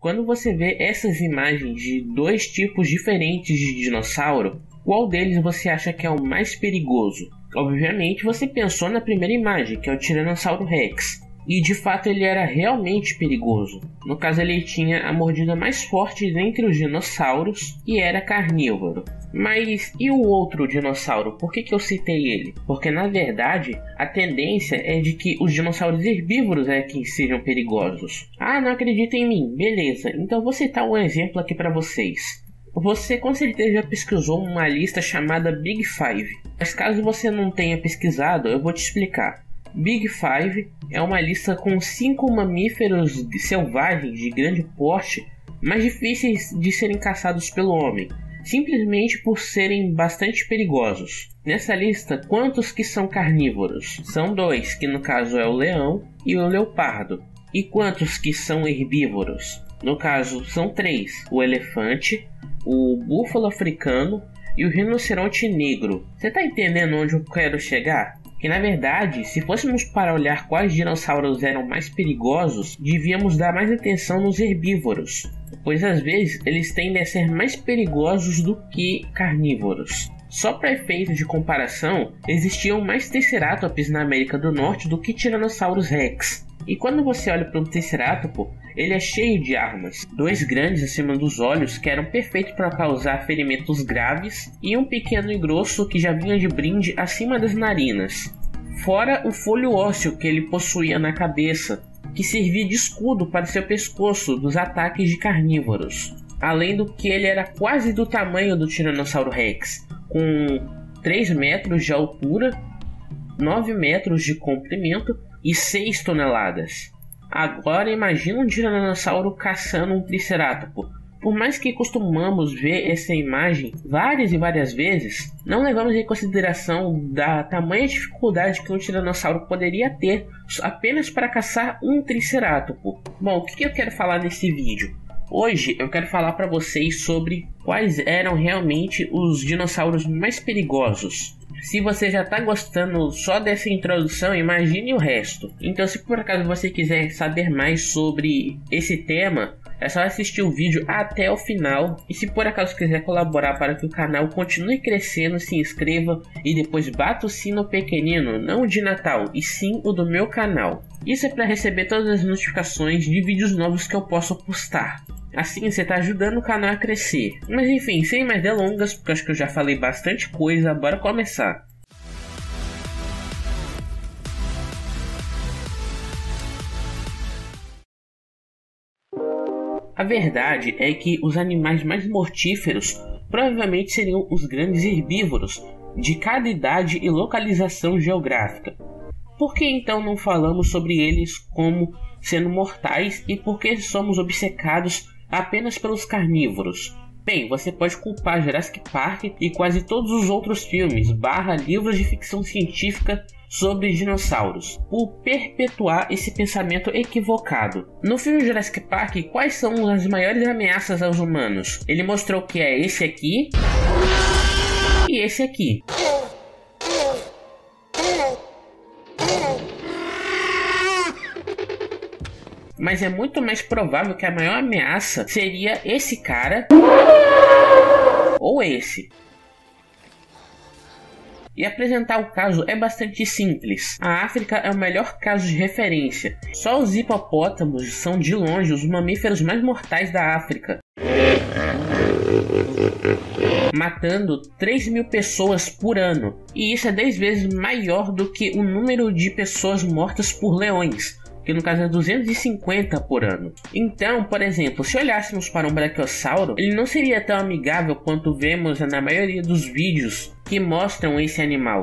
Quando você vê essas imagens de dois tipos diferentes de dinossauro, qual deles você acha que é o mais perigoso? Obviamente você pensou na primeira imagem, que é o Tiranossauro Rex. E de fato ele era realmente perigoso. No caso, ele tinha a mordida mais forte dentre os dinossauros e era carnívoro. Mas e o outro dinossauro? Por que eu citei ele? Porque na verdade a tendência é de que os dinossauros herbívoros é que sejam perigosos. Ah, não acredita em mim? Beleza, então vou citar um exemplo aqui para vocês. Você com certeza já pesquisou uma lista chamada Big Five. Mas caso você não tenha pesquisado, eu vou te explicar. Big Five é uma lista com 5 mamíferos selvagens de grande porte mais difíceis de serem caçados pelo homem, simplesmente por serem bastante perigosos. Nessa lista, quantos que são carnívoros? São 2, que no caso é o leão e o leopardo. E quantos que são herbívoros? No caso são 3, o elefante, o búfalo africano e o rinoceronte negro. Você tá entendendo onde eu quero chegar? Que na verdade, se fôssemos para olhar quais dinossauros eram mais perigosos, devíamos dar mais atenção nos herbívoros, pois às vezes eles tendem a ser mais perigosos do que carnívoros. Só para efeito de comparação, existiam mais Triceratops na América do Norte do que Tiranossauros Rex. E quando você olha para um Triceratopo, ele é cheio de armas, 2 grandes acima dos olhos que eram perfeitos para causar ferimentos graves e um pequeno e grosso que já vinha de brinde acima das narinas. Fora o folho ósseo que ele possuía na cabeça, que servia de escudo para seu pescoço dos ataques de carnívoros. Além do que ele era quase do tamanho do Tiranossauro Rex, com 3 metros de altura, 9 metros de comprimento e 6 toneladas. Agora imagina um tiranossauro caçando um tricerátopo. Por mais que costumamos ver essa imagem várias e várias vezes, não levamos em consideração da tamanha dificuldade que um tiranossauro poderia ter apenas para caçar um tricerátopo. Bom, o que eu quero falar nesse vídeo? Hoje eu quero falar para vocês sobre quais eram realmente os dinossauros mais perigosos. Se você já está gostando só dessa introdução, imagine o resto. Então, se por acaso você quiser saber mais sobre esse tema, é só assistir o vídeo até o final. E se por acaso quiser colaborar para que o canal continue crescendo, se inscreva e depois bata o sino pequenino, não o de Natal, e sim o do meu canal. Isso é para receber todas as notificações de vídeos novos que eu posso postar. Assim você está ajudando o canal a crescer. Mas enfim, sem mais delongas, porque acho que eu já falei bastante coisa, bora começar. A verdade é que os animais mais mortíferos provavelmente seriam os grandes herbívoros, de cada idade e localização geográfica. Por que então não falamos sobre eles como sendo mortais e por que somos obcecados apenas pelos carnívoros? Bem, você pode culpar Jurassic Park e quase todos os outros filmes / livros de ficção científica sobre dinossauros por perpetuar esse pensamento equivocado. No filme Jurassic Park, quais são as maiores ameaças aos humanos? Ele mostrou que é esse aqui e esse aqui. Mas é muito mais provável que a maior ameaça seria esse cara ou esse. E apresentar o caso é bastante simples. A África é o melhor caso de referência. Só os hipopótamos são de longe os mamíferos mais mortais da África, matando 3 mil pessoas por ano. E isso é 10 vezes maior do que o número de pessoas mortas por leões, que no caso é 250 por ano. Então, por exemplo, se olhássemos para um braquiossauro, ele não seria tão amigável quanto vemos na maioria dos vídeos que mostram esse animal.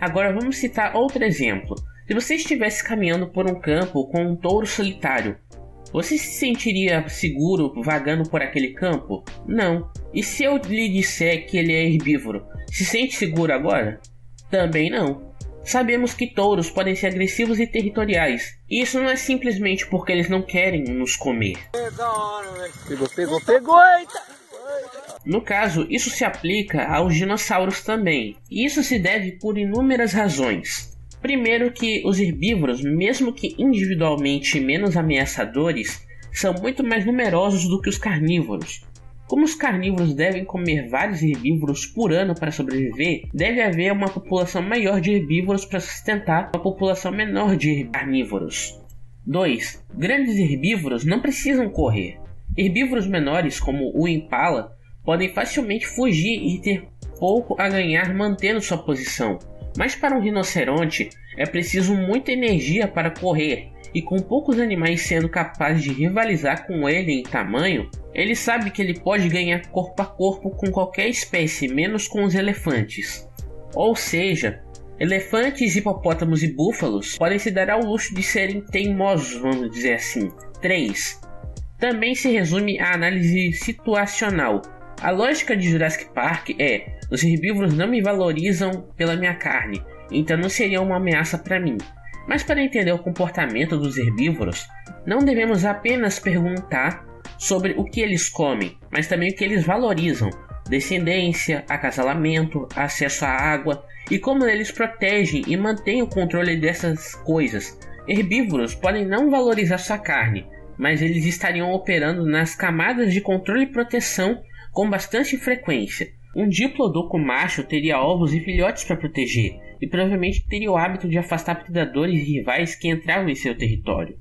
Agora vamos citar outro exemplo. Se você estivesse caminhando por um campo com um touro solitário, você se sentiria seguro vagando por aquele campo? Não. E se eu lhe disser que ele é herbívoro, se sente seguro agora? Também não. Sabemos que touros podem ser agressivos e territoriais. E isso não é simplesmente porque eles não querem nos comer. Pegou, eita! No caso, isso se aplica aos dinossauros também. E isso se deve por inúmeras razões. Primeiro que os herbívoros, mesmo que individualmente menos ameaçadores, são muito mais numerosos do que os carnívoros. Como os carnívoros devem comer vários herbívoros por ano para sobreviver, deve haver uma população maior de herbívoros para sustentar uma população menor de carnívoros. 2. Grandes herbívoros não precisam correr. Herbívoros menores, como o impala, podem facilmente fugir e ter pouco a ganhar mantendo sua posição. Mas para um rinoceronte, é preciso muita energia para correr, e com poucos animais sendo capazes de rivalizar com ele em tamanho, ele sabe que ele pode ganhar corpo a corpo com qualquer espécie, menos com os elefantes. Ou seja, elefantes, hipopótamos e búfalos podem se dar ao luxo de serem teimosos, vamos dizer assim. 3. Também se resume à análise situacional. A lógica de Jurassic Park é: os herbívoros não me valorizam pela minha carne, então não seria uma ameaça para mim. Mas para entender o comportamento dos herbívoros, não devemos apenas perguntar sobre o que eles comem, mas também o que eles valorizam: descendência, acasalamento, acesso à água e como eles protegem e mantêm o controle dessas coisas. Herbívoros podem não valorizar sua carne, mas eles estariam operando nas camadas de controle e proteção com bastante frequência. Um diplodoco macho teria ovos e filhotes para proteger, e provavelmente teria o hábito de afastar predadores e rivais que entravam em seu território.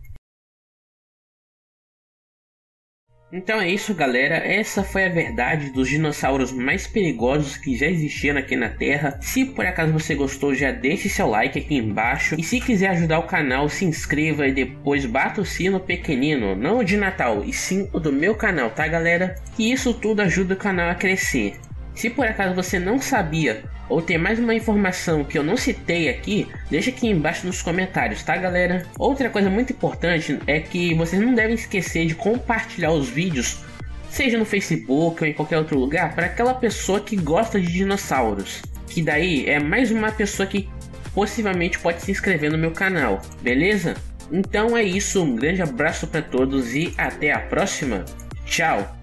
Então é isso, galera, essa foi a verdade dos dinossauros mais perigosos que já existiram aqui na Terra. Se por acaso você gostou, já deixe seu like aqui embaixo, e se quiser ajudar o canal, se inscreva e depois bata o sino pequenino, não o de Natal, e sim o do meu canal, tá, galera? E isso tudo ajuda o canal a crescer. Se por acaso você não sabia, ou tem mais uma informação que eu não citei aqui, deixa aqui embaixo nos comentários, tá, galera? Outra coisa muito importante é que vocês não devem esquecer de compartilhar os vídeos, seja no Facebook ou em qualquer outro lugar, para aquela pessoa que gosta de dinossauros, que daí é mais uma pessoa que possivelmente pode se inscrever no meu canal, beleza? Então é isso, um grande abraço para todos e até a próxima, tchau!